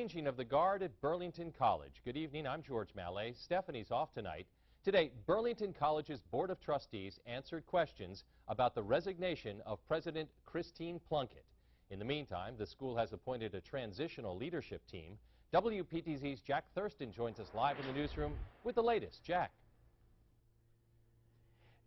changing of the guard at Burlington College. Good evening, I'm George Mallet. Stephanie's off tonight. Today, Burlington College's Board of Trustees answered questions about the resignation of President Christine Plunkett. In the meantime, the school has appointed a transitional leadership team. WPTZ's Jack Thurston joins us live in the newsroom with the latest. Jack.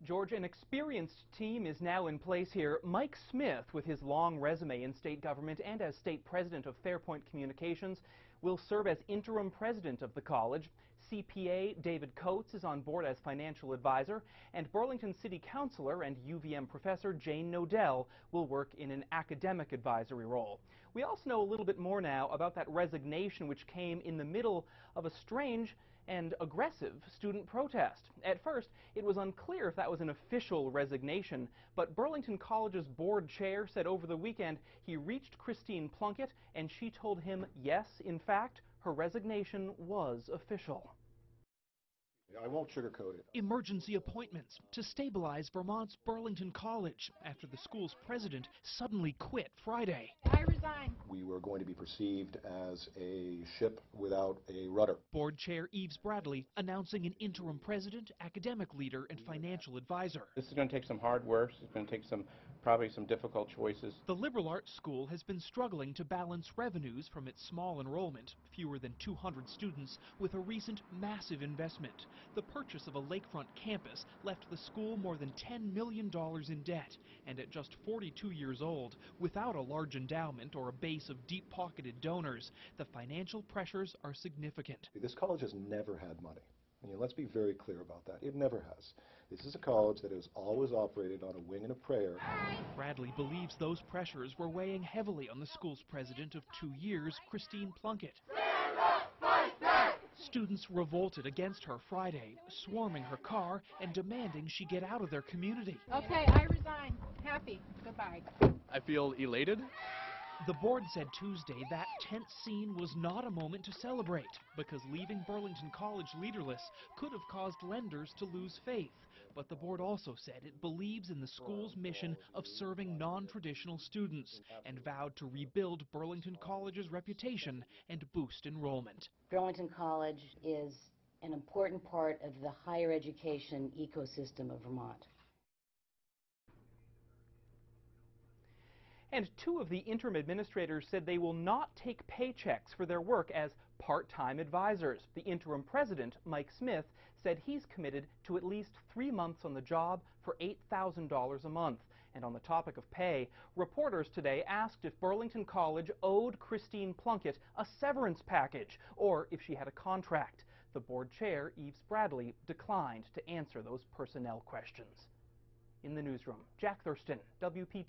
George, an experienced team is now in place here. Mike Smith, with his long resume in state government and as state president of Fairpoint Communications, will serve as interim president of the college. CPA David Coates is on board as financial advisor, and Burlington City Councilor and UVM professor Jane Nodell will work in an academic advisory role. We also know a little bit more now about that resignation, which came in the middle of a strange and aggressive student protest. At first, it was unclear if that was an official resignation, but Burlington College's board chair said over the weekend he reached Christine Plunkett and she told him, yes, in fact, her resignation was official. I won't sugarcoat it. Emergency appointments to stabilize Vermont's Burlington College after the school's president suddenly quit Friday. I resign. We were going to be perceived as a ship without a rudder. Board Chair Yves Bradley announcing an interim president, academic leader, and financial advisor. This is going to take some hard work. It's going to take probably some difficult choices. The liberal arts school has been struggling to balance revenues from its small enrollment, fewer than 200 students, with a recent massive investment. The purchase of a lakefront campus left the school more than $10 million in debt, and at just 42 years old, without a large endowment or a base of deep-pocketed donors, the financial pressures are significant. This college has never had money. And, you know, let's be very clear about that. It never has. This is a college that has always operated on a wing and a prayer. Bradley believes those pressures were weighing heavily on the school's president of 2 years, Christine Plunkett. Students revolted against her Friday, swarming her car and demanding she get out of their community. Okay, I resign. Happy. Goodbye. I feel elated. The board said Tuesday that tense scene was not a moment to celebrate because leaving Burlington College leaderless could have caused lenders to lose faith. But the board also said it believes in the school's mission of serving non-traditional students and vowed to rebuild Burlington College's reputation and boost enrollment. Burlington College is an important part of the higher education ecosystem of Vermont. And two of the interim administrators said they will not take paychecks for their work as part-time advisors. The interim president, Mike Smith, said he's committed to at least 3 months on the job for $8,000 a month. And on the topic of pay, reporters today asked if Burlington College owed Christine Plunkett a severance package or if she had a contract. The board chair, Yves Bradley, declined to answer those personnel questions. In the newsroom, Jack Thurston, WPTZ.